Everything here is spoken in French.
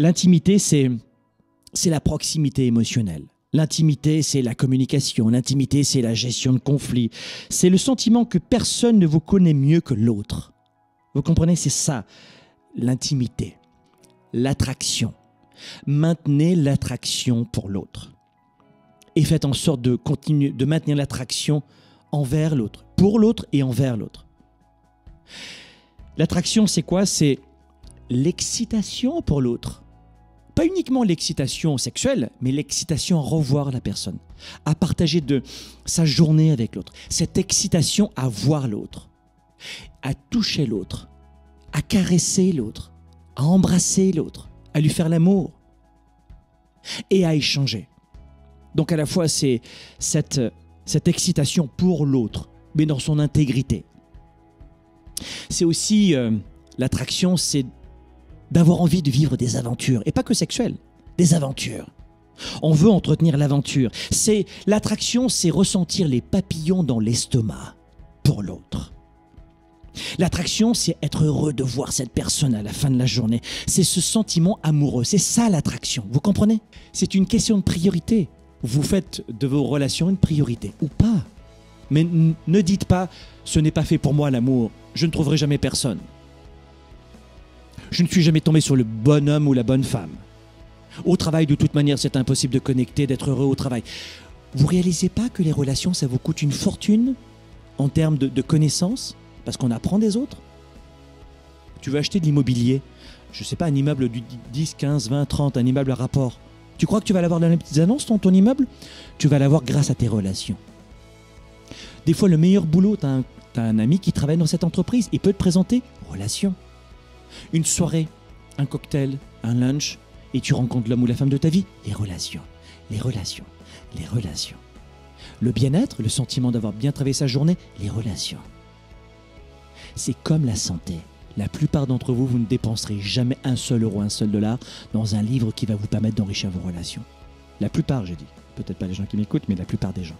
L'intimité, c'est la proximité émotionnelle. L'intimité, c'est la communication. L'intimité, c'est la gestion de conflits. C'est le sentiment que personne ne vous connaît mieux que l'autre. Vous comprenez, c'est ça, l'intimité, l'attraction. Maintenez l'attraction pour l'autre. Et faites en sorte de continuer de maintenir l'attraction envers l'autre, pour l'autre et envers l'autre. L'attraction, c'est quoi? C'est l'excitation pour l'autre. Pas uniquement l'excitation sexuelle, mais l'excitation à revoir la personne, à partager de sa journée avec l'autre. Cette excitation à voir l'autre, à toucher l'autre, à caresser l'autre, à embrasser l'autre, à lui faire l'amour et à échanger. Donc à la fois, c'est cette excitation pour l'autre, mais dans son intégrité. C'est aussi l'attraction, c'est d'avoir envie de vivre des aventures, et pas que sexuelles, des aventures. On veut entretenir l'aventure. C'est l'attraction, c'est ressentir les papillons dans l'estomac pour l'autre. L'attraction, c'est être heureux de voir cette personne à la fin de la journée. C'est ce sentiment amoureux, c'est ça l'attraction, vous comprenez? C'est une question de priorité. Vous faites de vos relations une priorité, ou pas. Mais ne dites pas, ce n'est pas fait pour moi l'amour, je ne trouverai jamais personne. Je ne suis jamais tombé sur le bon homme ou la bonne femme. Au travail, de toute manière, c'est impossible de connecter, d'être heureux au travail. Vous ne réalisez pas que les relations, ça vous coûte une fortune en termes de connaissances, parce qu'on apprend des autres. Tu veux acheter de l'immobilier, je ne sais pas, un immeuble du 10, 15, 20, 30, un immeuble à rapport. Tu crois que tu vas l'avoir dans les petites annonces, ton immeuble? Tu vas l'avoir grâce à tes relations. Des fois, le meilleur boulot, t'as un ami qui travaille dans cette entreprise, il peut te présenter relations. Une soirée, un cocktail, un lunch, et tu rencontres l'homme ou la femme de ta vie. Les relations, les relations, les relations. Le bien-être, le sentiment d'avoir bien travaillé sa journée, les relations. C'est comme la santé. La plupart d'entre vous, vous ne dépenserez jamais un seul euro, un seul dollar dans un livre qui va vous permettre d'enrichir vos relations. La plupart, j'ai dit. Peut-être pas les gens qui m'écoutent, mais la plupart des gens.